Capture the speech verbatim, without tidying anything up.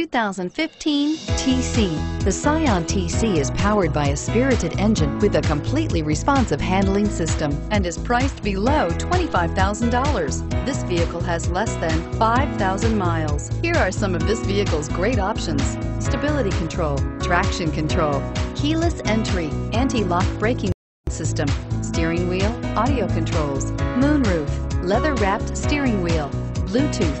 two thousand fifteen T C. The Scion T C is powered by a spirited engine with a completely responsive handling system and is priced below twenty-five thousand dollars. This vehicle has less than five thousand miles. Here are some of this vehicle's great options: stability control, traction control, keyless entry, anti-lock braking system, steering wheel audio controls, moonroof, leather-wrapped steering wheel, Bluetooth,